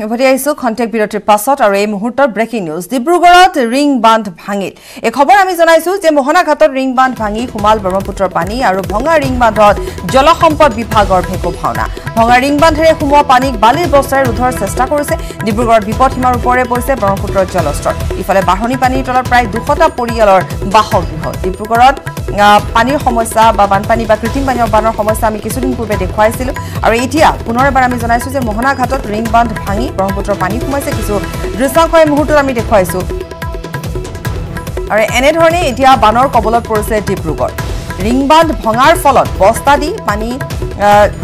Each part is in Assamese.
Everyday contact period passot or aim hooter breaking news. Dibrugarh ring band bhangil. A khobor ami janaisu je Mohanakhator ring band bhangi Kumal Brahmaputra pani aru bhanga ring bandot jolohompod bibhagor bheko bhauna. Bhanga ring bandhere khumwa pani balir bostar udhor chesta korise. Dibrugarh bipod himar upore poise Brahmaputra jolostol. Ifale bahoni pani tolar pray 200ta poriyalor bahogriho. Dibrugarh Panir Homosa, Baban Pani Bakritim Banor Banor Homosami Kisurin Pube de Kwaisilu, Aratia, Punora Baramizanasu, Mohanakhator, Ring Band Pani, Brahmaputra Pani Kumasekisu, Rusanko and Huturami de Kwaisu, Enedhone, Itia, Banor Kobola Porse, Dibrugarh, Ring Band Pongar followed, Bostadi, Pani,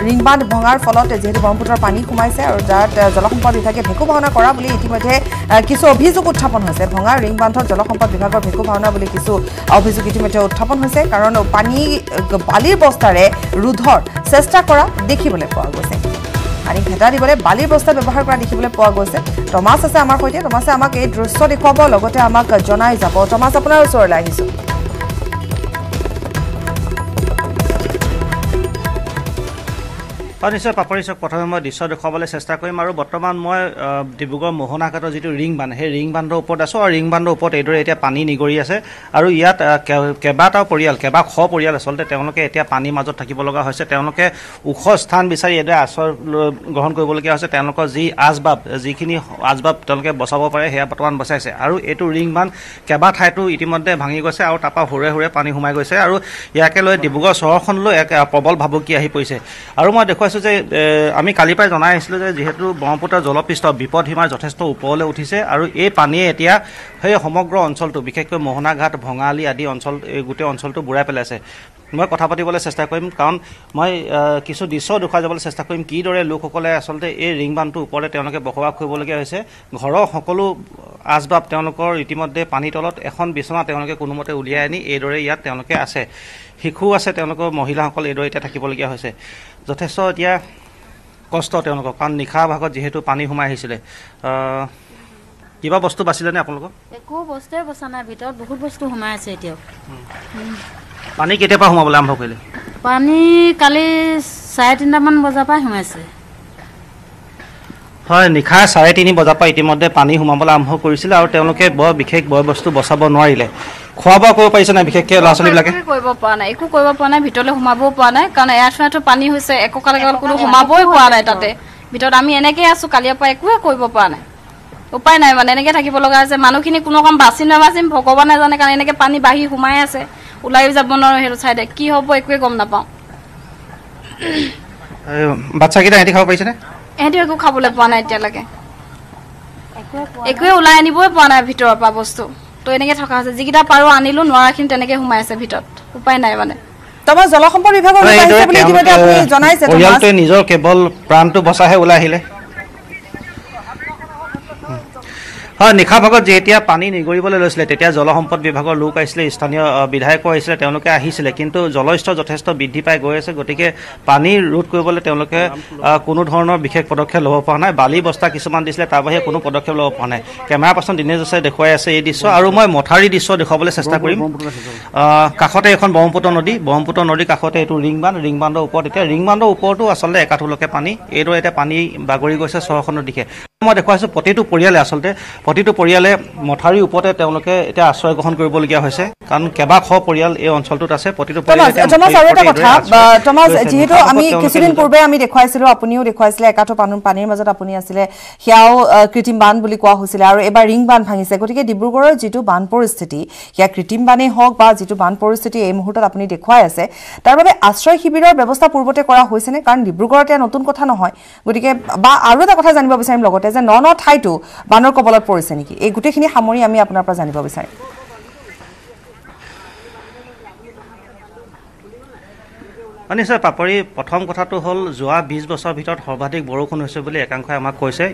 Ring Band Pongar followed as the Brahmaputra Pani Kumasa, or that Zalompa Hekubana Korabli, Timate, Kiso, Bizuku Tapon Hose, Pongar, Ring Band of Zalompa Bikago, Hekubana, Kisu, of Bizukitimate, Tapon Hose, Karano, Pani, Bali Bostare, Rudhor, Sesta Kora, Dikibule Pogose. And in Katari, Bali Bosta, Bahaka, Dikibule Pogose, Tomasa Samakote, Tomasa Amaka, Drusodikobo, Logote Amaka, Jonah is about Tomasa Polarisor Laisu. অনিশ্চয় পাপৰিছক প্ৰথমে মই দৃশ্য দেখুৱাবলৈ চেষ্টা কৰিম আৰু বৰ্তমান মই ডিব্ৰুগড় মোহনাঘাটৰ যিটো ৰিং বান্ধ সেই ৰিং বান্ধৰ ওপৰত আছো আৰু ৰিং বান্ধৰ ওপৰত এইদৰে এতিয়া পানী নিগৰি আছে আৰু ইয়াত কেবাটাও পৰিয়াল কেবাশ পৰিয়াল আচলতে তেওঁলোকে এতিয়া পানীৰ মাজত থাকিব লগা হৈছে তেওঁলোকে ওখ স্থান বিচাৰি এদৰে আশ্ৰয় গ্ৰহণ কৰিব লগা হৈছে তেওঁলোকৰ যি আজবাব যিখিনি আজবাব তেওঁলোকে বচাব পাৰে হেয়া বৰ্তমান বচাইছে আৰু এইটো ৰিং বান্ধ কেবা ঠাইটো ইতিমধ্যে ভাঙি গৈছে আৰু তাপা হুৰে হুৰে পানী সোমাই গৈছে আৰু ইয়াকে লৈ ডিব্ৰুগড় চহৰখনলৈ এক প্ৰবল ভাবুকি আহি পৰিছে আৰু মই দেখুৱাইছো যে আমি কালি পাই জনাই আছিলো যে যেহেতু ব্ৰহ্মপুত্ৰ জলপৃষ্ঠ বিপদ হিমাৰ যথেষ্ট ওপৰলৈ উঠিছে আৰু এই পানীয়ে এতিয়া সেই সমগ্ৰ অঞ্চলটো বিশেষকৈ মোহনাঘাট ভঙালী আদি অঞ্চল গুটে অঞ্চলটো বুৰাই পেলাইছে মই কথা পাতিবলৈ চেষ্টা কৰিম কাৰণ মই কিছু দৃশ্য দেখুৱাই যাবলৈ চেষ্টা কৰিম কি দৰে লোকসকলে আসলে এই ৰিং বান্ধটো ওপৰতে তেওঁলোকে বসবাস কৰিবলগীয়া হৈছে ঘৰৰ সকলো আজবাব তেওঁলোকৰ ইতিমধ্যে পানী তলত এখন বিছনা তেওঁলোকে কোনোমতে উলিয়াই আনি এই দৰে ইয়াত তেওঁলোকে আছে শিশু আছে তেওঁলোকৰ মহিলাসকল এই দৰে এটা থাকিবলগীয়া হৈছে যথেষ্ট এতিয়া কষ্ট তেওঁলোকৰ কাৰণ নিখা ভাগত যেহেতু পানী হুমাই আহিছিলে কিবা বস্তু বাছিলে নে আপোনালোক একো বস্তুৱে বসা নাই ভিতৰত বহুত বস্তু হুমাই আছে এতিয়া পানী কেটে পা হুমাবলে আৰম্ভ কৰিলে পানী কালি 3:30 মান বজা পা হুমাইছে হয় নিখা 3:30 বজা পা ইতিমধ্যে পানী হুমাবলে আৰম্ভ কৰিছিল আৰু তেওঁলোকে বৰ বিশেষ বয়বস্তু বসাব নোৱাৰিলে খোৱাবা কৰিব পাৰিছে না বিশেষকৈ লাছলি লাগে কৰিব পৰা নাই একো কৰিব পৰা নাই ভিতৰলৈ হুমাব পৰা নাই কাৰণ এয়াছনাটো পানী হৈছে এককাল কাল কোনো হুমাবই পৰা নাই তাতে ভিতৰত আমি এনেকে আছো কালিয়া পা একোৱে কৰিব পৰা নাই উপায় নাই মানে এনেকে থাকিব লগা আছে মানুহখিনি কোনো কাম বাছি নাবাছিম ভগৱানে জানে কাৰণ এনেকে পানী বাহি হুমাই আছে উলাই যাব নৰ হেৰ সাইড কি হ'ব একোৱে গম না পাও বাচ্চা কিটা এটি খাব পাইছে না এটি একো খাবলৈ পোৱা নাই এতিয়া লাগে একোৱে উলাই আনিবই পোৱা নাই ভিতৰৰ পা বস্তু তো এনেকে থকা আছে যিকিটা পাৰো আনিলো নৰাখিনি তেনেকে হুমাই আছে ভিতৰত উপায় নাই মানে তোমাৰ জলসম্পদ বিভাগৰ বিষয়ে আপুনি ইতিমধ্যে আপুনি জনাইছে তোমাৰ পৰিয়ালটো নিজৰ কেৱল প্ৰাণটো বচাহে উলাই আহিলে নিখা ভাগত যেতিয়া পানী নিগৰিবলৈ লৈছিলে তেতিয়া জলসম্পদ বিভাগৰ লোক আহিছিলে স্থানীয় বিধায়ক আহিছিলে তেওঁলোকে আহিছিলে কিন্তু জলস্তৰ যথেষ্ট বৃদ্ধি পাই গৈ আছে গতিকে পানী ৰোধ কৰিবলৈ তেওঁলোকে কোনো ধৰণৰ বিশেষ পদক্ষেপ ল'ব পৰা নাই বালি বস্তা কিছুমান দিছিলে তাৰ বাহিৰে কোনো পদক্ষেপ ল'ব পৰা নাই কেমেৰা পাৰ্চন দিনেশ জোশাই দেখুৱাই আছে এই দৃশ্য আৰু মই মথাৰী দৃশ্য দেখুৱাবলৈ চেষ্টা কৰিম কাষতে এখন ব্ৰহ্মপুত্ৰ নদী কাষতে এইটো ৰিং বান্ধৰ ওপৰত এতিয়া ৰিং বান্ধৰ ওপৰতো আচলতে একাঠুলৈকে পানী এইদৰে এতিয়া পানী বাগৰি গৈছে চহৰখনৰ দিশে মই দেখুৱাইছো প্ৰতিটো পৰিয়ালে মথাৰী ওপৰতে তেওঁলোকে এটা আশ্ৰয় গ্ৰহণ কৰিবলগীয়া হৈছে কাৰণ কেবাশ পৰিয়াল এই অঞ্চলটোত আছে প্ৰতিটো পৰিয়ালে টমাস যেহেতু আমি কিছুদিন পূৰ্বে আমি দেখুৱাইছিলো আপুনিও দেখুৱাইছিলে একাটো পানীৰ মাজত আপুনি আছিল হিয়াও কৃত্ৰিম বান বুলি কোৱা হৈছিল আৰু এবাৰ ৰিং বান ভাঙিছে গতিকে ডিব্ৰুগড়ৰ যিটো বান পৰিস্থিতি হিয়া কৃত্ৰিম বানে হওক বা যিটো বান পৰিস্থিতি এই মুহূৰ্তত আপুনি দেখুৱাই আছে তাৰ বাবে আশ্ৰয় শিবিৰৰ ব্যৱস্থা পূৰ্বতে কৰা হৈছে নে কাৰণ ডিব্ৰুগড়তে নতুন কথা নহয় গতিকে বা আৰু এটা কথা জানিব বিচাৰিম লগতে যে নন ঠাইটো বানৰ কবলত পৰিছে নেকি এই গুটেখিনি সামৰি আমি আপোনাৰ পৰা জানিব বিচাৰিম অনিশ্চয় পাপৰি প্ৰথম কথাটো হ'ল যোৱা 20 বছৰ ভিতৰত সৰ্বাধিক বৰষুণ হৈছে বুলি একাংশই আমাক কৈছে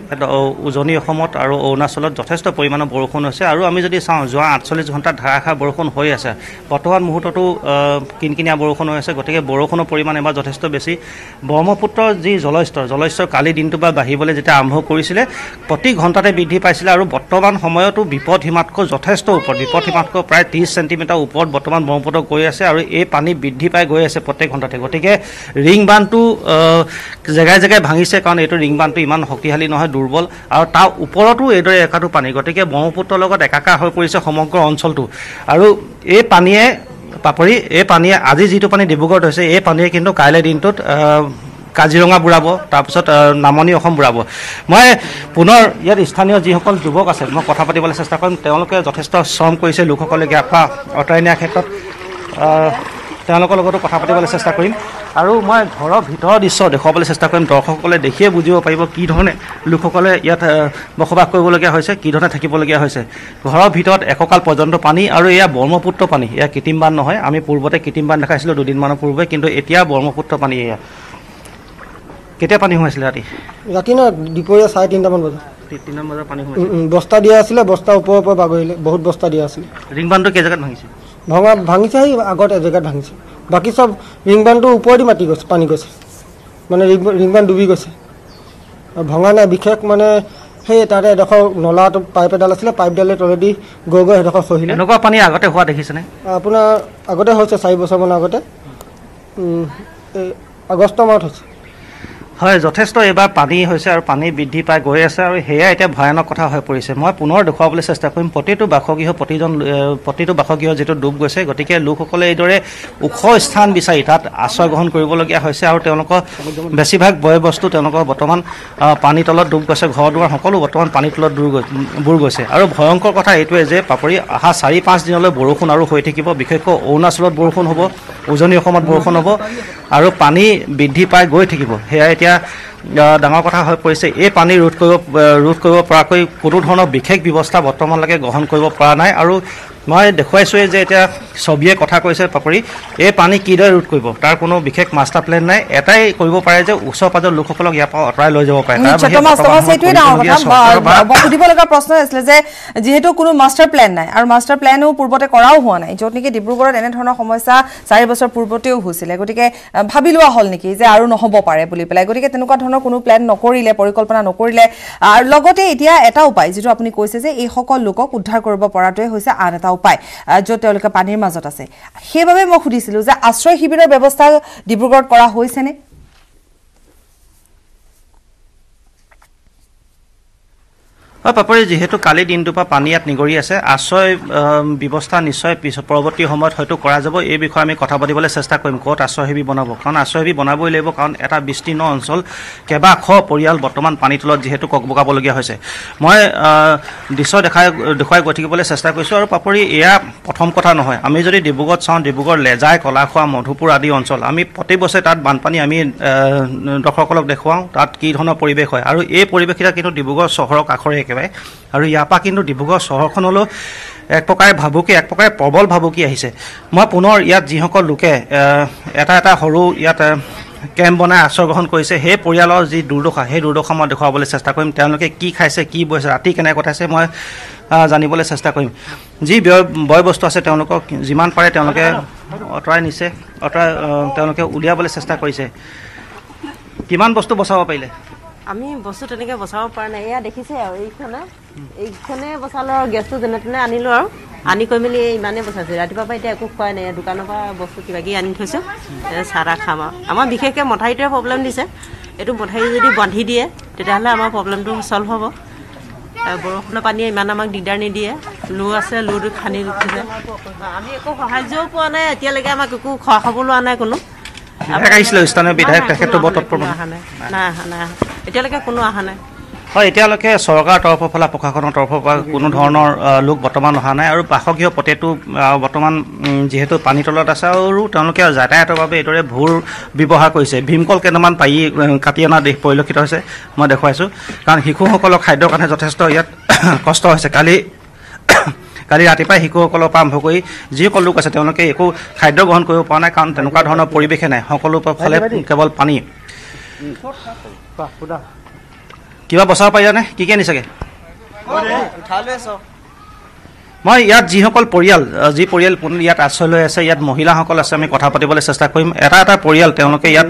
উজনি অসমত আৰু অৰুণাচলত যথেষ্ট পৰিমাণৰ বৰষুণ হৈছে আৰু আমি যদি চাওঁ যোৱা 48 ঘণ্টাত ধাৰাসাৰ বৰষুণ হৈ আছে বৰ্তমান মুহূৰ্ততো কিনকিনীয়া বৰষুণ হৈ আছে গতিকে বৰষুণৰ পৰিমাণ এবাৰ যথেষ্ট বেছি ব্ৰহ্মপুত্ৰৰ যি জলস্তৰ কালি দিনটো বা বাহিবলৈ যেতিয়া আৰম্ভ কৰিছিলে প্ৰতি ঘণ্টাতে বৃদ্ধি পাইছিল আৰু বৰ্তমান সময়তো বিপদ হিমাতকৈ যথেষ্ট ওপৰত বিপদ হিমাতকৈ প্ৰায় 30 সেন্টিমিটাৰ ওপৰত বৰ্তমান ব্ৰহ্মপুত্ৰ গৈ আছে আৰু এই পানী বৃদ্ধি পাই গৈ আছে প্ৰত্যেক ঘণ্টাতে গটিকে রিং বানটো জায়গায় জায়গায় ভাঙিছে কারণ এটো রিং বানটো ইমান শক্তিশালী নহয় দুর্বল আর তা উপরতো এদরে একাটো পানি গটিকে ব্রহ্মপুত্র লগত একাকা হৈ পৰিছে সমগ্ৰ অঞ্চলটো আৰু এই পানিয়ে পাপৰি এই পানিয়ে আজি যেটো পানি ডিব্ৰুগড়ত হৈছে এই পানিয়ে কিন্তু কাইলে দিনটোত কাজিৰঙা বুৰাব তাৰ পিছত নামনি অসম বুৰাব মই পুনৰ ইয়াৰ স্থানীয় যিসকল যুৱক আছে মই কথা পাতিবলৈ চেষ্টা কৰিম তেওঁলোকে যথেষ্ট শ্ৰম কৰিছে লোকসকলে গ্যাপা অটাইনিয়া ক্ষেত্ৰত তেওঁলোকৰ লগত কথা পাতিবলৈ চেষ্টা কৰিম আৰু মই ঘৰৰ ভিতৰ দৃশ্য দেখাবলৈ চেষ্টা কৰিম দৰ্শকসকলে দেখিয়ে বুজিব পাৰিব কি ধৰণে লোকসকলে ইয়াত বসবাস কৰিবলগীয়া হৈছে কি ধৰণে থাকিবলগীয়া হৈছে ঘৰৰ ভিতৰত এককাল পৰ্যন্ত পানী আৰু এয়া ব্ৰহ্মপুত্ৰ পানী এয়া কৃত্ৰিম বান নহয় আমি পূৰ্বতে কৃত্ৰিম বান দেখাইছিলোঁ দুদিনমানৰ পূৰ্বে কিন্তু এতিয়া ব্ৰহ্মপুত্ৰ পানী এয়া কেতিয়া পানি হৈছিল ৰাতি ৰাতি না দিপৰীয়া 3:30 মান বজা 3:30 বজা পানি হৈছিল বস্তা দিয়া আছিল বস্তা ওপৰ ওপৰ ভাগিলে বহুত বস্তা দিয়া আছিল ৰিং বানটো কে জায়গাত ভাঙিছে ভাঙিছে আগত এক জায়গাত ভাঙিছে বাকি সব ৰিং বানটো ওপৰদি মাটি গৈছে পানি গৈছে মানে ৰিং বান ডুবি গৈছে আৰু ভাঙা না বিশেষ মানে হে তাৰে দেখো নলাটো পাইপ ডাল আছিল পাইপ ডালে অলৰেডি গগৈ দেখো সহিলে এনেকুৱা পানি আগতে হোৱা দেখিছেনে আপোনাৰ আগতে হৈছে 4 বছৰ মান আগতে আগষ্ট মাহত হৈছে হয় যথেষ্ট এবাৰ পানী হৈছে আৰু পানী বৃদ্ধি পাই গৈ আছে আৰু হেয়া এটা ভয়ানক কথা হৈ পৰিছে মই পুনৰ দেখুৱাবলৈ চেষ্টা কৰিম প্ৰতিটো বাসগৃহ যেটো ডুব গৈছে গতিকে লোকসকলে এইদৰে ওখ স্থান বিচাৰি তাত আশ্ৰয় গ্ৰহণ কৰিবলগীয়া হৈছে আৰু তেওঁলোকৰ বেছিভাগ বয়বস্তু তেওঁলোকৰ বৰ্তমান পানী তলত ডুব গৈছে ঘৰ দুৱাৰ সকলো বৰ্তমান পানী তলত ডুব গৈছে আৰু ভয়ংকৰ কথা এইটোৱে যে পাপৰি আহা 4-5 দিনলৈ বৰষুণ আৰু হৈ থাকিব বিশেষকৈ অৰুণাচলত বৰষুণ হ'ব উজনি অসমত বৰষুণ হ'ব আৰু পানী বৃদ্ধি পাই গৈ থাকিব হেয়া ডাঙৰ কথা হৈ পৰিছে এই পানী ৰোধ কৰিব পৰাকৈ কোনো ধৰণৰ বিশেষ ব্যৱস্থা বৰ্তমানলৈকে গ্ৰহণ কৰিব পৰা নাই আৰু মই দেখুৱাইছোৱে যে এটা সবিয়ে কথা কৈছে পাপৰি এই পানী কিদৰে ৰোধ কৰিব তাৰ কোনো বিশেষ মাস্টাৰ প্লেন নাই এটাই কৰিব পাৰে যে উচ্চ পাজৰ লোকসকলক ইয়াৰ পৰা আঁতৰাই লৈ যাব পাৰে তাৰ সেইটোৱে ডাঙৰ কথা সুধিবলগা প্ৰশ্ন আছিল যে যেহেতু কোনো মাস্টাৰ প্লেন নাই আৰু মাস্টাৰ প্লেনো পূৰ্বতে কৰাও হোৱা নাই য'ত নেকি ডিব্ৰুগড়ত এনে ধৰণৰ সমস্যা 4 বছৰ পূৰ্বতেও হৈছিল গতিকে ভাবিলোৱা হ'ল নেকি যে আৰু নহব পাৰে বুলি পেলাই গতিকে তেনকুৱা ধৰণৰ কোনো প্লেন নকৰিলে পৰিকল্পনা নকৰিলে আৰু লগতে এতিয়া এটা উপায় যেটো আপুনি কৈছে যে এই সকল লোকক উদ্ধাৰ কৰিব পৰাটোৱে হৈছে আন এটা উপায় য'ত তেওঁলোকে পানীৰ মাজত আছে সেইভাবে মই খুদিছিলো যে আশ্ৰয় শিবিৰৰ ব্যৱস্থা ডিব্ৰুগড়ত কৰা হৈছে নে পাপৰি যেহেতু কালি দিনটোপা পানী ইয়াত নিগৰি আছে আশ্ৰয় ব্যৱস্থা নিশ্চয় পৰৱৰ্তী সময়ত হয়তো কৰা যাব এই বিষয়ে আমি কথা পাতিবলৈ চেষ্টা কৰিম ক'ত আশ্ৰয় শিবিৰ বনাব কাৰণ আশ্ৰয় শিবিৰ বনাবই লাগিব কাৰণ এটা বিস্তীৰ্ণ অঞ্চল কেবাশ পৰিয়াল বৰ্তমান পানী তলত যেহেতু ককবকাবলগীয়া হৈছে মই দৃশ্য দেখুৱাই গৈ থাকিবলৈ চেষ্টা কৰিছোঁ আৰু পাপৰি এয়া প্ৰথম কথা নহয় আমি যদি ডিব্ৰুগড়ত চাওঁ ডিব্ৰুগড় লেজাই কলাখোৱা মধুপুৰ আদি অঞ্চল আমি প্ৰতি বছৰে তাত বানপানী আমি দৰ্শকসকলক দেখুৱাওঁ তাত কি ধৰণৰ পৰিৱেশ হয় আৰু এই পৰিৱেশটা কিন্তু ডিব্ৰুগড় চহৰৰ কাষৰে আৰু ইয়াপা কিন্তু ডিব্ৰুগড় চহৰখনলৈ এক প্ৰকাৰে ভাবুকি এক প্ৰকাৰে প্ৰবল ভাবুকি আহিছে মই পুনৰ ইয়াত যিসকল লোকে এটা হৰু ইয়াত কেম্প বনাই আশ্ৰয় গ্ৰহণ কৰিছে সেই পৰিয়ালৰ যি দুৰ্দশা সেই দুৰ্দশা মই দেখুৱাবলৈ চেষ্টা কৰিম তেওঁলোকে কি খাইছে কি বৈছে ৰাতি কেনে কটাইছে মই জানিবলৈ চেষ্টা কৰিম যি বয়বস্তু আছে তেওঁলোকক যিমান পাৰে তেওঁলোকে তেওঁলোকে উলিয়াবলৈ চেষ্টা কৰিছে কিমান বস্তু বচাব পাৰিলে আমি বস্তু তেনেকৈ বচাব পৰা নাই এয়া দেখিছে আৰু এইখনে বচালো আৰু গেছটো যেনেতেনে আনিলো আৰু আনি কৈ মেলি ইমানেই বচাইছে ৰাতিপুৱাৰ পৰা এতিয়া একো খোৱাই নাই দোকানৰ পৰা বস্তু কিবা কিবি আনি থৈছোঁ চাহ তাহ খাম আৰু আমাৰ বিশেষকৈ মঠাৰিটোৱে প্ৰব্লেম দিছে এইটো মঠাৰি যদি বান্ধি দিয়ে তেতিয়াহ'লে আমাৰ প্ৰব্লেমটো চল্ভ হ'ব বৰষুণৰ পানীয়ে ইমান আমাক দিগদাৰ নিদিয়ে ল' আছে লুটো খানি উঠিছে আমি একো সাহায্যও পোৱা নাই এতিয়ালৈকে আমাক একো খোৱা খাব লোৱা নাই কোনো এতিয়ালৈকে চৰকাৰৰ তৰফৰ পৰা প্ৰশাসনৰ তৰফৰ পৰা কোনো ধৰণৰ লোক বৰ্তমান অহা নাই আৰু বাসগৃহ পটেটো বৰ্তমান যিহেতু পানী তলত আছে আৰু তেওঁলোকে যাতায়াতৰ বাবে এইদৰে ভূৰ ব্যৱহাৰ কৰিছে ভীমকল কেইটামান পাৰি কাটি অনা দেশ পৰিলক্ষিত হৈছে মই দেখুৱাইছোঁ কাৰণ শিশুসকলৰ খাদ্যৰ কাৰণে যথেষ্ট ইয়াত কষ্ট হৈছে কালি ৰাতিপুৱা শিশুসকলৰ পৰা আৰম্ভ কৰি যিসকল লোক আছে তেওঁলোকে একো খাদ্য গ্ৰহণ কৰিব পৰা নাই কাৰণ তেনেকুৱা ধৰণৰ পৰিৱেশে নাই সকলো ফালে কেৱল পানী কিবা বচাব পাৰিলানে কি কি নিচাগে মই ইয়াত যিসকল পৰিয়াল যি পৰিয়াল ইয়াত আশ্ৰয় লৈ আছে ইয়াত মহিলাসকল আছে আমি কথা পাতিবলৈ চেষ্টা কৰিম এটা পৰিয়াল তেওঁলোকে ইয়াত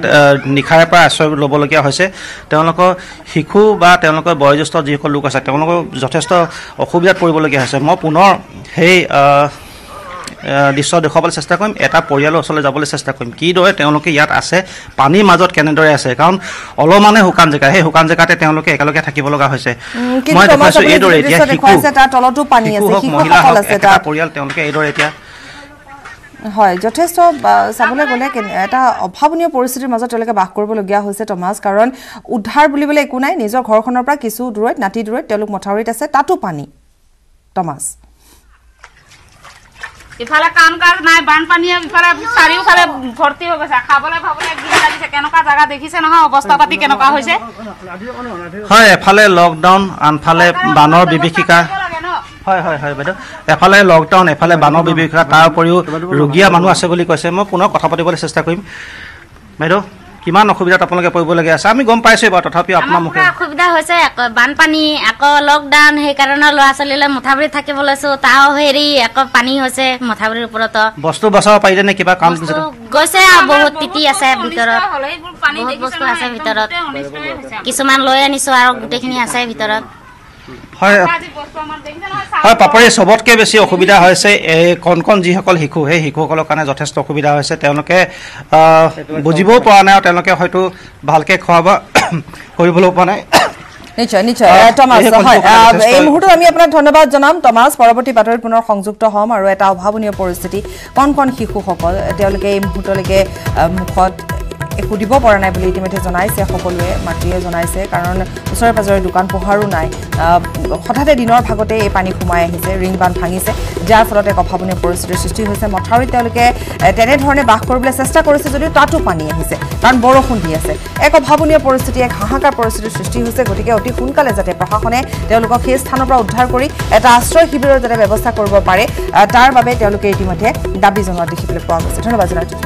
নিশাৰে পৰা আশ্ৰয় ল'বলগীয়া হৈছে তেওঁলোকৰ শিশু বা তেওঁলোকৰ বয়োজ্যেষ্ঠ যিসকল লোক আছে তেওঁলোকৰ যথেষ্ট অসুবিধাত পৰিবলগীয়া হৈছে মই পুনৰ সেই দৃশ্য দেখুৱাবলৈ চেষ্টা কৰিম এটা পৰিয়ালৰ ওচৰলৈ যাবলৈ চেষ্টা কৰিম কিদৰে তেওঁলোকে ইয়াত আছে পানীৰ মাজত কেনেদৰে আছে কাৰণ অলমানে হুকান জেগা হে হুকান জেগাতে তেওঁলোকে একেলগে থাকিব লগা হৈছে মই দেখাইছো এইদৰে এতিয়া শিক্ষক এটা তলটো পানী আছে শিক্ষকসকল আছে এটা পৰিয়াল তেওঁলোকে এইদৰে এতিয়া হয় যথেষ্ট সাবলে গলে এটা অভাৱনীয় পৰিস্থিতিৰ মাজত তেওঁলোকে বাস কৰিব লগা হৈছে টমাস কাৰণ উদ্ধাৰ বুলিবলৈ একো নাই নিজৰ ঘৰখনৰ পৰা কিছু দূৰত নাতি দূৰত তেওঁলোক মথাউৰিত আছে তাতো পানী টমাস इफाला काम कार नाय बानपानी इफाला सारी उफाले भर्ती हो गसा खाबले भाबले गिन लागिसे केनका जगह देखिसे न अवस्था पाती केनका होइसे हाय इफाले लॉकडाउन आनफाले बानर बिबिकिका हाय हाय हाय बेटा इफाले लॉकडाउन इफाले बानर बिबिकिका तार परियो रोगिया मानु आसे बोली कयसे म पुनः কথা পাতিবলৈ চেষ্টা কৰিম মেডো কিমান অসুবিধাত আপোনালোকে পৰিব লাগে আছে আমি গম পাইছো বা তথাপি আপোনা মুখে অসুবিধা হৈছে এক বানপানী এক লকডাউন হে কাৰণ লৰাছলিলে মথাবৰি থাকিবলৈছো তাও হেৰি এক পানী হৈছে মথাবৰিৰ ওপৰত বস্তু বসাও পাইলে নে কিবা কাম গৈছে বহুত তিতি আছে ভিতৰত পানী দেখিছে আছে ভিতৰত কিছুমান লৈ আনিছো আৰু গুটেখিনি আছে ভিতৰত হয় হয় পাপৰি সবতকে বেছি অসুবিধা হৈছে এই কোন কোন জি হকল হিকু হে হিকুকলৰ কাৰণে যথেষ্ট অসুবিধা হৈছে তেওঁলোকে বুজিবও পৰা নাই তেওঁলোকে হয়তো ভালকে খোৱাবা কৰিবলৈ পৰা নাই নিশ্চয় নিশ্চয় টমাস হয় এই মুহূৰ্তত আমি আপোনাক ধন্যবাদ জনাম টমাস পৰৱৰ্তী বাতৰিত পুনৰ সংযুক্ত হ'ম আৰু এটা অভাৱনীয় পৰিস্থিতি কোন কোন হিকুকল তেওঁলোকে এই মুহূৰ্তলৈকে মুখত একুদিব পৰা নাই বুলি ইতিমধ্যে জনাইছে সকলোৱে মাটিয়ে জনাইছে কাৰণ ওচৰে পাজৰে দোকান পোহাৰো নাই হঠাতে দিনৰ ভাগতে এই পানী সোমাই আহিছে ৰিং বান ভাঙিছে যাৰ ফলত এক অভাৱনীয় পৰিস্থিতিৰ সৃষ্টি হৈছে মথাউৰি তেওঁলোকে তেনে ধৰণে বাস কৰিবলৈ চেষ্টা কৰিছে যদিও তাতো পানী আহিছে কাৰণ বৰষুণ দি আছে এক অভাৱনীয় পৰিস্থিতি এক হাহাকাৰ পৰিস্থিতিৰ সৃষ্টি হৈছে গতিকে অতি সোনকালে যাতে প্ৰশাসনে তেওঁলোকক সেই স্থানৰ পৰা উদ্ধাৰ কৰি এটা আশ্ৰয় শিবিৰৰ যাতে ব্যৱস্থা কৰিব পাৰে তাৰ বাবে তেওঁলোকে ইতিমধ্যে দাবী জনোৱা দেখিবলৈ পোৱা গৈছে ধন্যবাদ জনাইছোঁ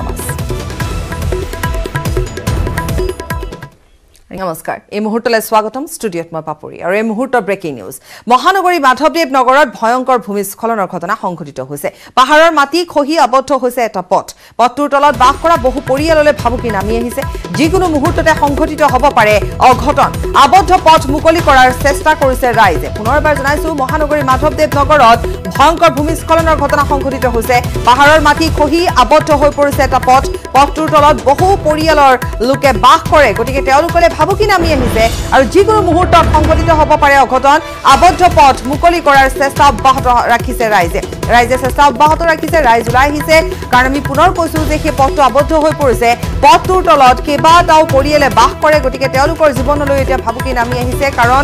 নমস্কাৰ এই মুহূৰ্তলৈ স্বাগতম স্টুডিওত মই পাপৰি আৰু এই মুহূৰ্তৰ ব্ৰেকিং নিউজ মহানগৰী মাধৱদেৱ নগৰত ভয়ংকৰ ভূমিস্খলনৰ ঘটনা সংঘটিত হৈছে পাহাৰৰ মাটি খহি আবদ্ধ হৈছে এটা পথ পথটোৰ তলত বাস কৰা বহু পৰিয়াললৈ ভাবুকি নামি আহিছে যিকোনো মুহূৰ্ততে সংঘটিত হ'ব পাৰে অঘটন আবদ্ধ পথ মুকলি কৰাৰ চেষ্টা কৰিছে ৰাইজে পুনৰবাৰ জনাইছো মহানগৰী মাধৱদেৱ নগৰত ভয়ংকৰ ভূমিস্খলনৰ ঘটনা সংঘটিত হৈছে পাহাৰৰ মাটি খহি আবদ্ধ হৈ পৰিছে এটা পথ পথটোৰ তলত বহু পৰিয়ালৰ লোকে বাস কৰে গতিকে তেওঁলোকলৈ ভাবুকি নামি আহিছে আৰু যিকোনো মুহূৰ্তত সংঘটিত হ'ব পাৰে অঘটন আবদ্ধ পথ মুকলি কৰাৰ চেষ্টা অব্যাহত ৰাখিছে ৰাইজে চেষ্টা অব্যাহত ৰাখিছে ৰাইজ ওলাই আহিছে কাৰণ আমি পুনৰ কৈছো যে সেই পথটো আবদ্ধ হৈ পৰিছে পথটোৰ তলত কেইবাটাও পৰিয়ালে বাস কৰে গতিকে তেওঁলোকৰ জীৱনলৈ এতিয়া ভাবুকি নামি আহিছে কাৰণ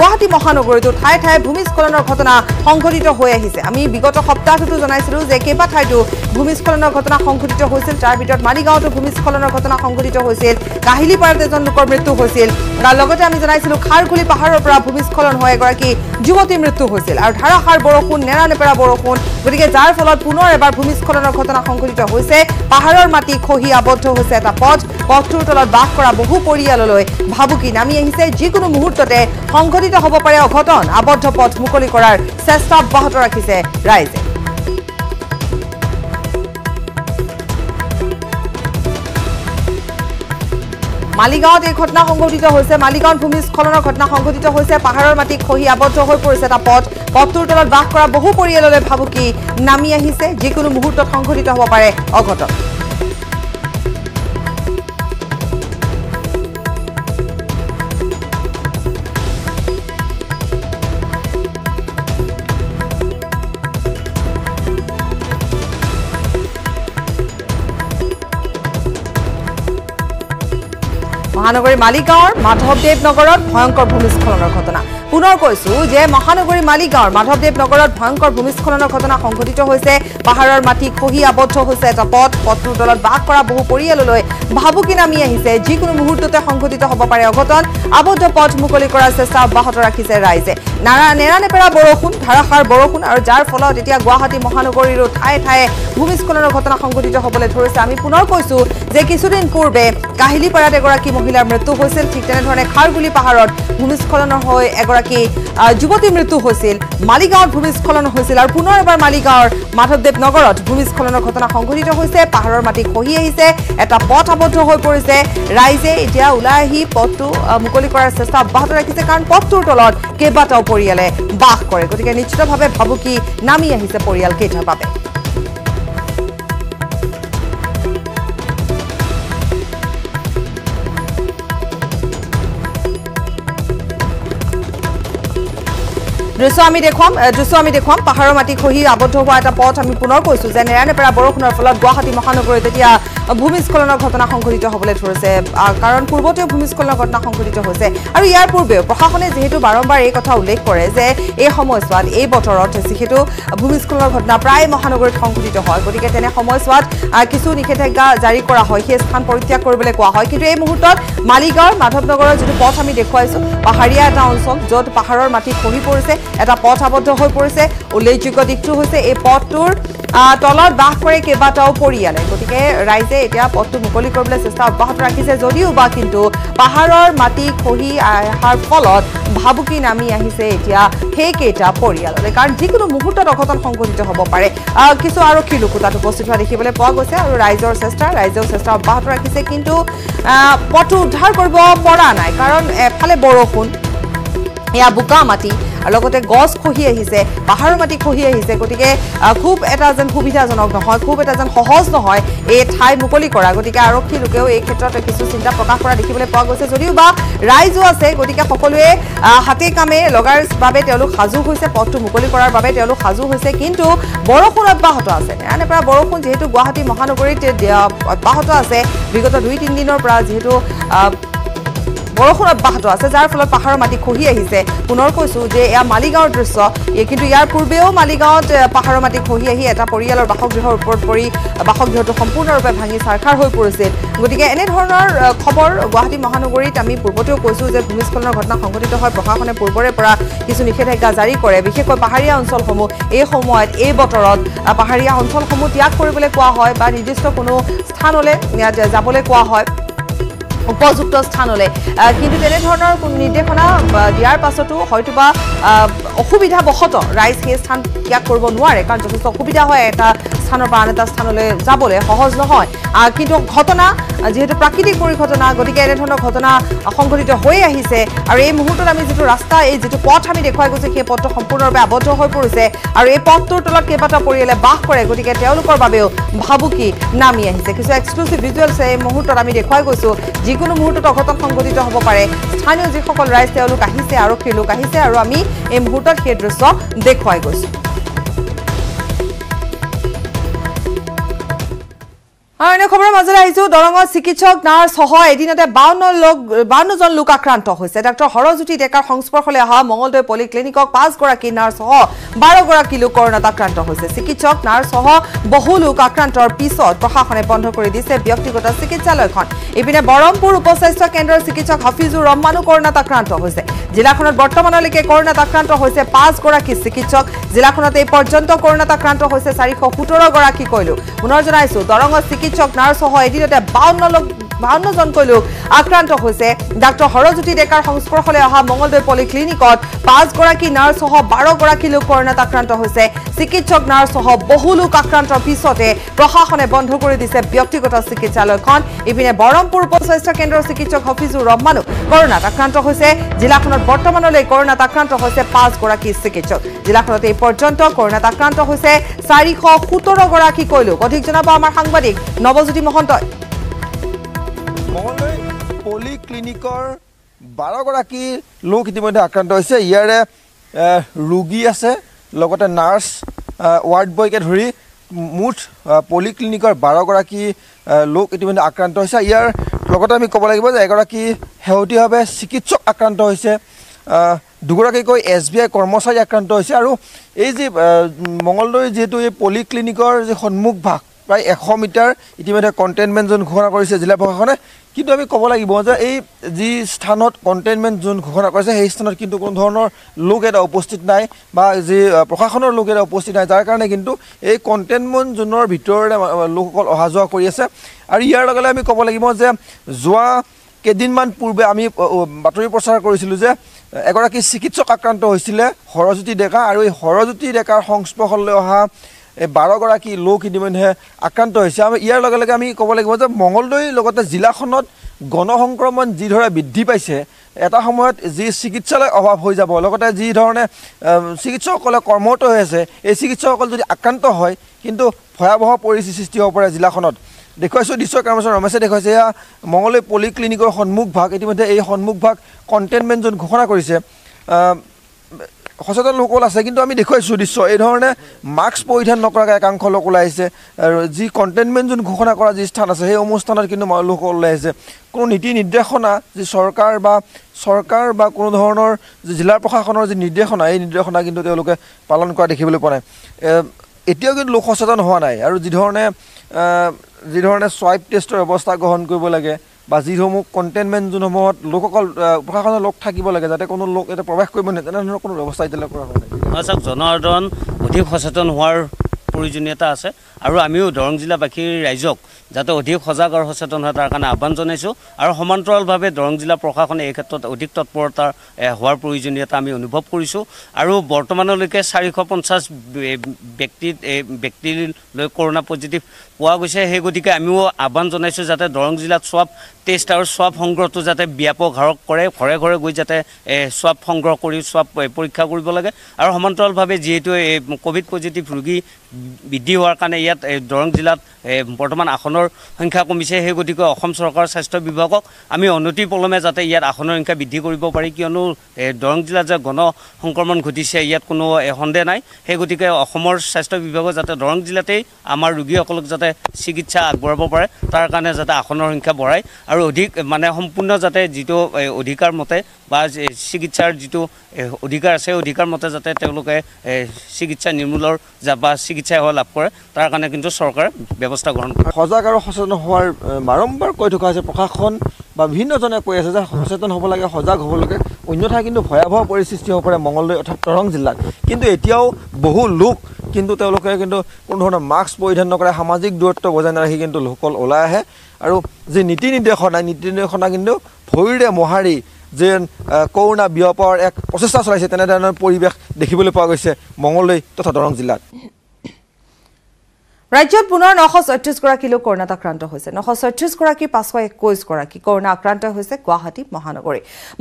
গুৱাহাটী মহানগৰীতো ঠাই ঠাই ভূমিস্খলনৰ ঘটনা সংঘটিত হৈ আহিছে আমি বিগত সপ্তাহটো জনাইছিলোঁ যে কেইবা ঠাইতো ভূমিস্খলনৰ ঘটনা সংঘটিত হৈছিল তাৰ ভিতৰত মালিগাঁৱতো ভূমিস্খলনৰ ঘটনা সংঘটিত হৈছিল কাহিলীপাৰাত এজন লোকৰ মৃত্যু হৈছিল লগতে আমি জনাইছিলো খাৰখুলি পাহাৰৰ পৰা ভূমিস্খলন হৈ এগৰাকী যুৱতীৰ মৃত্যু হৈছিল আৰু ধাৰাসাৰ বৰষুণ নেৰানেপেৰা বৰষুণ গতিকে যাৰ ফলত পুনৰ এবাৰ ভূমিস্খলনৰ ঘটনা সংঘটিত হৈছে পাহাৰৰ মাটি খহি আবদ্ধ হৈছে এটা পথ পথটোৰ তলত বাস কৰা বহু পৰিয়াললৈ ভাবুকি নামি আহিছে যিকোনো মুহূৰ্ততে সংঘটিত হ'ব পাৰে অঘটন আবদ্ধ পথ মুকলি কৰাৰ চেষ্টা অব্যাহত ৰাখিছে ৰাইজে মালিগাঁৱত এই ঘটনা সংঘটিত হৈছে মালিগাঁৱত ভূমিস্খলনৰ ঘটনা সংঘটিত হৈছে পাহাৰৰ মাটি খহি আবদ্ধ হৈ পৰিছে এটা পথ পথটোৰ তলত বাস কৰা বহু পৰিয়াললৈ ভাবুকি নামি আহিছে যিকোনো মুহূৰ্তত সংঘটিত হ'ব পাৰে অঘটন মহানগৰী মালিগাঁৱৰ মাধৱদেৱ নগৰত ভয়ংকৰ ভূমিস্খলনৰ ঘটনা পুনৰ কৈছো যে মহানগৰী মালিগাঁৱৰ মাধৱদেৱ নগৰত ভয়ংকৰ ভূমিস্খলনৰ ঘটনা সংঘটিত হৈছে পাহাৰৰ মাটি খহি আবদ্ধ হৈছে এটা পথ পথটোৰ তলত বাস কৰা বহু পৰিয়াললৈ ভাবুকি নামি আহিছে যিকোনো মুহূৰ্ততে সংঘটিত হ'ব পাৰে অঘটন আবদ্ধ পথ মুকলি কৰাৰ চেষ্টা অব্যাহত ৰাখিছে ৰাইজে নেৰানেপেৰা বৰষুণ ধাৰাসাৰ বৰষুণ আৰু যাৰ ফলত এতিয়া গুৱাহাটী মহানগৰীৰো ঠায়ে ঠায়ে ভূমিস্খলনৰ ঘটনা সংঘটিত হ'বলৈ ধৰিছে আমি পুনৰ কৈছো যে কিছুদিন পূৰ্বে কাহিলীপাৰাত এগৰাকী মহিলাৰ মৃত্যু হৈছিল ঠিক তেনেধৰণে খাৰগুলি পাহাৰত ভূমিস্খলনৰ হৈ এগৰাকী যুৱতীৰ মৃত্যু হৈছিল মালিগাঁৱত ভূমিস্খলন হৈছিল আৰু পুনৰ এবাৰ মালিগাঁৱৰ মাধৱদেৱ নগৰত ভূমিস্খলনৰ ঘটনা সংঘটিত হৈছে পাহাৰৰ মাটি খহি আহিছে এটা পথ আবদ্ধ হৈ পৰিছে ৰাইজে এতিয়া ওলাই আহি পথটো মুকলি কৰাৰ চেষ্টা অব্যাহত ৰাখিছে কাৰণ পথটোৰ তলত কেইবাটাও পৰিয়ালে বাস কৰে গতিকে নিশ্চিতভাৱে ভাবুকি নামি আহিছে পৰিয়াল কেইটাৰ বাবে Driswami dekhom pahar mati khohi abodho hua eta pot ami punor koisu je nerane para borokhonor pholot Guwahati mahanogor tetia bhumiskholonor ghotona khongkhorito hobole thorise karon purboteo bhumiskholonor ghotona khongkhorito hoise aru iar purbe prokhakone jehetu barombar ei kotha ullekh kore je ei somoyswat ei botorot jehetu bhumiskholonor ghotona pray mahanogor khongkhorito hoy gotike tene somoyswat kichu nikhethagya jari kora hoy he sthan porityag koribole koa hoy kintu ei muhurtot Maligaon Madhavnagar jitu pot ami dekhuaisu paharia eta onchol jot paharor mati khohi porise এটা পথ আবদ্ধ হৈ পৰিছে উল্লেখযোগ্য দিকটো হৈছে এই পথটোৰ তলত বাস কৰে কেবাটাও পৰিয়ালে গতিকে ৰাইজে এতিয়া পথটো মুকলি কৰিবলৈ চেষ্টা অব্যাহত ৰাখিছে যদিও বা কিন্তু পাহাৰৰ মাটি খহি আহাৰ ফলত ভাবুকি নামি আহিছে এতিয়া হেকেটা পৰিয়াললৈ কাৰণ যিকোনো মুহূৰ্তত অঘটন সংঘটিত হ'ব পাৰে কিছু আৰু কি লোকতাত উপস্থিত হোৱা দেখিবলৈ পোৱা গৈছে আৰু ৰাইজৰ চেষ্টা অব্যাহত ৰাখিছে কিন্তু পথটো উদ্ধাৰ কৰিব পৰা নাই কাৰণ এফালে বৰষুণ এয়া বোকা মাটি লগতে গছ খহি আহিছে পাহাৰৰ মাটি খহি আহিছে গতিকে খুব এটা যেন সুবিধাজনক নহয় খুব এটা যেন সহজ নহয় এই ঠাই মুকলি কৰা গতিকে আৰক্ষী লোকেও এই ক্ষেত্ৰত কিছু চিন্তা প্ৰকাশ কৰা দেখিবলৈ পোৱা গৈছে যদিও বা ৰাইজো আছে গতিকে সকলোৱে হাতে কামে লগাৰ বাবে তেওঁলোক সাজু হৈছে পথটো মুকলি কৰাৰ বাবে তেওঁলোক সাজু হৈছে কিন্তু বৰষুণ অব্যাহত আছে এনে পৰা বৰষুণ যেহেতু গুৱাহাটী মহানগৰীত অব্যাহত আছে বিগত 2-3 দিনৰ পৰা যেহেতু বৰখনৰ বাহটো আছে যাৰ ফলত পাহাৰৰ মাটি খহি আহিছে পুনৰ কৈছো যে এয়া মালিগাঁওৰ দৃশ্য কিন্তু ইয়াৰ পূৰ্বেও মালিগাঁওত পাহাৰৰ মাটি খহি আহি এটা পৰিয়ালৰ বাসগৃহৰ ওপৰত পৰি বাসগৃহটো সম্পূৰ্ণৰূপে ভাঙি ছাৰখাৰ হৈ পৰিছে গতিকে এনে ধৰণৰ খবৰ গুৱাহাটী মহানগৰীত আমি পূৰ্বতেও কৈছো যে ভূমিস্খলনৰ ঘটনা সংঘটিত হয় প্ৰশাসনে পূৰ্বৰে পৰা কিছু নিষেধাজ্ঞা জাৰি কৰে বিশেষকৈ পাহাৰীয়া অঞ্চলসমূহ এই সময়ত এই বতৰত পাহাৰীয়া অঞ্চলসমূহ ত্যাগ কৰিবলৈ কোৱা হয় বা নিৰ্দিষ্ট কোনো স্থানলৈ যাবলৈ কোৱা হয় উপযুক্ত স্থানলে কিন্তু তেনে ধৰণৰ নিৰ্দেশনা দিয়াৰ পাছতো হয়তোবা অসুবিধা বহত ৰাইজ সেই স্থান ত্যাগ কৰিব নোৱাৰে কাৰণ যথেষ্ট অসুবিধা হয় এটা স্থানৰ পৰা আন এটা স্থানলৈ যাবলৈ সহজ নহয় কিন্তু ঘটনা যেহেতু প্ৰাকৃতিক পৰিঘটনা গতিকে এনে ধৰণৰ ঘটনা সংঘটিত হৈ আহিছে আৰু এই মুহূৰ্তত আমি যেটো ৰাস্তা এই যেটো পথ আমি দেখুৱাই গৈছে সেই পথটো সম্পূৰ্ণৰূপে আবদ্ধ হৈ পৰিছে আৰু এই পথটোৰ তলত কেবাটা পৰিয়ালে বাস কৰে গতিকে তেওঁলোকৰ বাবেও ভাবুকি নামি আহিছে কিছু এক্সক্লুসিভ ভিজুৱেলছ এই মুহূৰ্তত আমি দেখুৱাই গৈছো কোনো মুহূৰ্তত অঘটন সংঘটিত হ'ব পাৰে স্থানীয় যিসকল ৰাইজ তেওঁলোক আহিছে আৰক্ষী লোক আহিছে আৰু আমি এই মুহূৰ্তত সেই দৃশ্য দেখুৱাই গৈছো আইনে খবৰৰ মাজলৈ আহিছো দৰঙৰ চিকিৎসক নাৰ্ছ সহ এদিনতে 52 জন লোক আক্ৰান্ত হৈছে ডক্টৰ হৰজ্যোতি ডেকাৰ সংস্পৰ্শলৈ অহা মংগলদৈ পলি ক্লিনিকক 5 গৰাকী নাৰ্ছ সহ 12 গৰাকী লোক কৰোনাত আক্ৰান্ত হৈছে চিকিৎসক নাৰ্ছ সহ বহু লোক আক্ৰান্তৰ পিছত প্ৰশাসনে বন্ধ কৰি দিছে ব্যক্তিগত চিকিৎসালয়খন ইপিনে বৰমপুৰ উপস্বাস্থ্য কেন্দ্ৰৰ চিকিৎসক হাফিজুৰ ৰহমানো কৰোনাত আক্ৰান্ত হৈছে জিলাখনত বৰ্তমানলৈকে কৰোনাত আক্ৰান্ত হৈছে 5 গৰাকী চিকিৎসক জিলাখনত এই পৰ্যন্ত কৰোনাত আক্ৰান্ত হৈছে 417 গৰাকী কৈলো পুনৰ জনাইছো দৰঙৰ চিকিৎসক নাৰ্ছ সহ এদিনতে 52 জনকৈ লোক আক্ৰান্ত হৈছে ডক্টৰ হৰজ্যোতি ডেকাৰ সংস্পৰ্শলৈ অহা মংগলদৈ পলি ক্লিনিকত 5 গৰাকী নাৰ্ছ সহ 12 গৰাকী লোক কৰোনাত আক্ৰান্ত হৈছে চিকিৎসক নাৰ্ছ সহ বহু লোক আক্ৰান্তৰ পিছতে প্ৰশাসনে বন্ধ কৰি দিছে ব্যক্তিগত চিকিৎসালয়খন ইপিনে বৰমপুৰ উপস্বাস্থ্য কেন্দ্ৰৰ চিকিৎসক হাফিজুৰ ৰহমানো কৰোনাত আক্ৰান্ত হৈছে জিলাখনত বৰ্তমানলৈ কৰোনাত আক্ৰান্ত হৈছে 5 গৰাকী চিকিৎসক জিলাখনত এই পৰ্যন্ত কৰোনাত আক্ৰান্ত হৈছে 417 গৰাকী লোক অধিক জনাব আমাৰ সাংবাদিক নৱজ্যোতি মহন্ত মংগলদৈ পলি ক্লিনিকৰ 12 গৰাকী লোক ইতিমধ্যে আক্ৰান্ত হৈছে ইয়াৰে ৰোগী আছে লগতে নাৰ্ছ ৱাৰ্ড বয়কে ধৰি মুঠ পলি ক্লিনিকৰ 12 গৰাকী লোক ইতিমধ্যে আক্ৰান্ত হৈছে ইয়াৰ লগতে আমি ক'ব লাগিব যে 1 গৰাকী হেউটিভাৱে চিকিৎসক আক্ৰান্ত হৈছে 2 গৰাকীকৈ SBI কৰ্মচাৰী আক্ৰান্ত হৈছে আৰু এই যে মংগলদৈ যেহেতু এই পলি ক্লিনিকৰ যে সন্মুখ ভাগ প্ৰায় 100 মিটাৰ ইতিমধ্যে কণ্টেইনমেণ্ট জোন ঘোষণা কৰিছে জিলা প্ৰশাসনে কিন্তু আমি ক'ব লাগিব যে এই যি স্থানত কণ্টেইনমেণ্ট জোন ঘোষণা কৰিছে সেই স্থানত কিন্তু কোনো ধৰণৰ লোক এটা উপস্থিত নাই বা যি প্ৰশাসনৰ লোক এটা উপস্থিত নাই যাৰ কাৰণে কিন্তু এই কণ্টেইনমেণ্ট জোনৰ ভিতৰতে লোকসকল অহা যোৱা কৰি আছে আৰু ইয়াৰ লগে আমি ক'ব লাগিব যে যোৱা কেইদিনমান পূৰ্বে আমি বাতৰি প্ৰচাৰ কৰিছিলোঁ যে এগৰাকী চিকিৎসক আক্ৰান্ত হৈছিলে হৰজ্যোতি ডেকা আৰু এই হৰজ্যোতি ডেকাৰ সংস্পৰ্শলৈ অহা 12 গৰাকী লোক ইতিমধ্যে আক্ৰান্ত হৈছে আৰু ইয়াৰ লগে লগে আমি ক'ব লাগিব যে মংগলদৈ লগতে জিলাখনত গণসংক্ৰমণ যিধৰণে বৃদ্ধি পাইছে এটা সময়ত যি চিকিৎসালয় অভাৱ হৈ যাব লগতে যিধৰণে চিকিৎসকসকলে কৰ্মৰত হৈ আছে এই চিকিৎসকসকল যদি আক্ৰান্ত হয় কিন্তু ভয়াৱহ পৰিস্থিতি সৃষ্টি হ'ব পাৰে জিলাখনত দেখুৱাইছোঁ দৃশ্য কৰ্মচাৰী ৰমেশে দেখুৱাইছে এয়া মংগলদৈ পলি ক্লিনিকৰ সন্মুখ ভাগ ইতিমধ্যে এই সন্মুখ ভাগ কণ্টেইনমেণ্ট জোন ঘোষণা কৰিছে Hospital local as second to me, the question is so it honor Max Poet and Nokaka can colocalize the contentment and Kohana this Tanasa, almost Tanak in the local as Kunitin in Dehona, the Sorkar ba Kun Honor, the Zilla Pohonor, the Nidehona, in Dehona into the Loka, Palanqua de Hivilopone. Etiogan Lokosan Honai, or the Horne swipe tester of Bostago Honkubalage. বা জিহমু কন্টেইনমেন্ট জোনমত লোককল প্ৰশাসন লোক থাকিব লাগে যাতে কোনো লোক এটা প্ৰৱেশ কৰিব নোৱাৰে তেনে কোনো ব্যৱস্থা ইতলা কৰা হয় আছক জনসাধাৰণ অধিক সচেতন হোৱাৰ প্ৰয়োজনীয়তা আছে আৰু আমিও দৰং জিলা বাকি ৰাইজক যাতে অধিক সজাগ আৰু সচেতন হয় তাৰ কাৰণে আহ্বান জনাইছো আৰু সমান্তৰালভাৱে দৰং জিলা প্ৰশাসনে এই ক্ষেত্ৰত অধিক তৎপৰতা হোৱাৰ প্ৰয়োজনীয়তা আমি অনুভৱ কৰিছো আৰু বৰ্তমানলৈকে 450 ব্যক্তি লৈ কৰোনা পজিটিভ পোৱা গৈছে হে গতিকে আমিও আহ্বান জনাইছো যাতে দৰং জিলাত সব টেষ্ট আৰু সব সংগ্ৰহটো যাতে ব্যাপক হাৰত কৰে ঘৰে ঘৰে গৈ যাতে সব সংগ্ৰহ কৰি সব পৰীক্ষা কৰিব লাগে আৰু সমান্তৰালভাৱে যেহেতু কোভিড পজিটিভ ৰোগী বৃদ্ধি হোৱাৰ কাৰণে ইয়াত দৰং জিলাত বৰ্তমান আখনৰ সংখ্যা কমিছে হে গতিকে অসম চৰকাৰ স্বাস্থ্য বিভাগক আমি অনুতি পলমে যাতে ইয়াত আখনৰ সংখ্যা বৃদ্ধি কৰিব পাৰি কিয়নো দৰং জিলাত যে গণ সংক্ৰমণ ঘটিছে ইয়াত কোনো সন্দেহ নাই হে গতিকে অসমৰ স্বাস্থ্য বিভাগক যাতে দৰং জিলাতেই আমাৰ ৰোগীসকলক যাতে চিকিৎসা আগবঢ়াব পাৰে তাৰ কাৰণে যাতে আখনৰ সংখ্যা বঢ়াই আৰু অধিক মানে সম্পূৰ্ণ যাতে যিটো অধিকাৰ মতে বা চিকিৎসাৰ যিটো অধিকাৰ আছে অধিকাৰ মতে যাতে তেওঁলোকে চিকিৎসা নিৰ্মূলৰ যাবা চিকিৎসা হ'ল আপ কৰে তাৰ কাৰণে কিন্তু চৰকাৰ ব্যৱস্থা গ্ৰহণ কৰে সজাগ আৰু সচেতন হোৱাৰ বাৰম্বাৰ কৈ থকা আছে প্ৰশাসন বা বিভিন্ন জনে কৈ আছে যে সচেতন হ'ব লাগে সজাগ হ'ব লাগে অন্যথা কিন্তু ভয়াবহ পৰিস্থিতি হ'ব পাৰে মংগলদৈ অৰ্থাৎ দৰং জিলাত কিন্তু এতিয়াও বহু লোক কিন্তু তেওঁলোকে কিন্তু কোনো ধৰণৰ মাস্ক পৰিধান নকৰে সামাজিক দূৰত্ব বজাই ৰাখি কিন্তু লোকল ওলাই আহে আৰু যে নীতি নিৰ্দেশনা কিন্তু ভৰিৰে মহাৰি যে কৰোনা বিয়পৰ এক প্ৰচেষ্টা চলাইছে তেনে ধৰণৰ পৰিৱেশ দেখিবলৈ পোৱা গৈছে মংগলদৈ তথা দৰং জিলাত राज्य पुनर 936 গৰাকী লোক কৰোনা আক্ৰান্ত হৈছে 936 গৰাকী 521 গৰাকী কৰোনা আক্ৰান্ত হৈছে গুৱাহাটী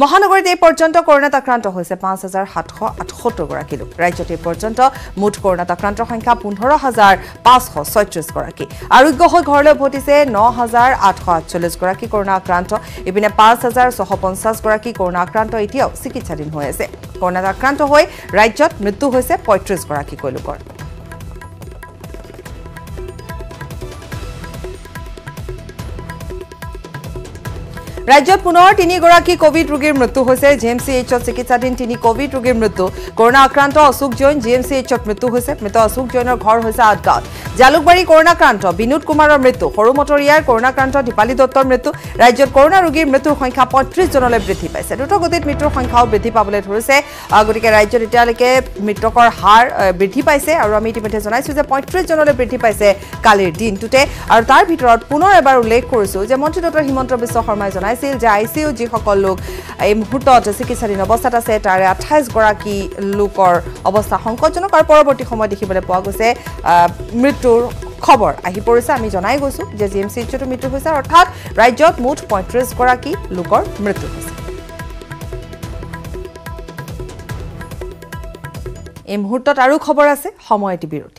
মহানগৰীত এই পৰ্যন্ত কৰোনা আক্ৰান্ত হৈছে 5778 গৰাকী লোক ৰাজ্যত এই পৰ্যন্ত মুঠ কৰোনা আক্ৰান্তৰ সংখ্যা 15536 গৰাকী আৰোগ্য হৈ ঘৰলৈ ভটিছে 9848 গৰাকী কৰোনা আক্ৰান্ত ইপিনে 5650 গৰাকী কৰোনা আক্ৰান্ত এতিয়াও চিকিৎসাধীন হৈ আছে কৰোনা আক্ৰান্ত হৈ ৰাজ্যত মৃত্যু হৈছে 35 গৰাকী লোকৰ राज्य पुनर 3 गराकी कोविड रोगीर मृत्यु হৈছে জেএমচিএইচ চিকিৎসাধীন 3 कोविड रोगीर मृत्यु कोरोना আক্রান্ত অশোক জৈন জেএমচিএইচ মৃত্যু হৈছে মৃত অশোক জৈনৰ ঘৰ হৈছে আটগাঁও জালুকবাৰী कोरोना আক্ৰান্ত বিনোদ কুমাৰৰ মৃত্যু হৰুমটৰিয়াৰ कोरोना আক্ৰান্ত দীপালী দত্তৰ মৃত্যু ৰাজ্যত कोरोना ৰোগীৰ মৃত্যুৰ সংখ্যা 35 জনলৈ বৃদ্ধি পাইছে দ্ৰুতগতিত মৃত্যুৰ সংখ্যাও বৃদ্ধি পাবলৈ ধৰিছে গতিকে ৰাজ্যত এতিয়ালৈকে মৃত্যুকৰ হাৰ বৃদ্ধি পাইছে আৰু আমি ইতিমধ্যে জনাইছো যে 35 জনলৈ বৃদ্ধি পাইছে কালিৰ দিনটোতে আৰু তাৰ ভিতৰত পুনৰ এবাৰ উল্লেখ কৰিছো যে মন্ত্ৰী ডক্টৰ হিমন্ত বিশ্ব শৰ্মাই জনাই যে আইসিইউ যিসকল লোক এই মুহূৰ্তত চিকিৎসাধীন অৱস্থাত আছে তাৰে 28 গৰাকী লোকৰ অৱস্থা সংকটজনক আৰু পৰৱৰ্তী সময়ত দেখিবলৈ পোৱা গৈছে মৃত্যুৰ খবৰ আহি পৰিছে আমি জনাই গৈছো যে জিএমচিএইচত মৃত্যু হৈছে অৰ্থাৎ ৰাজ্যত মুঠ 35 গৰাকী লোকৰ মৃত্যু হৈছে এই মুহূৰ্তত আৰু খবৰ আছে সময়টি বিৰতি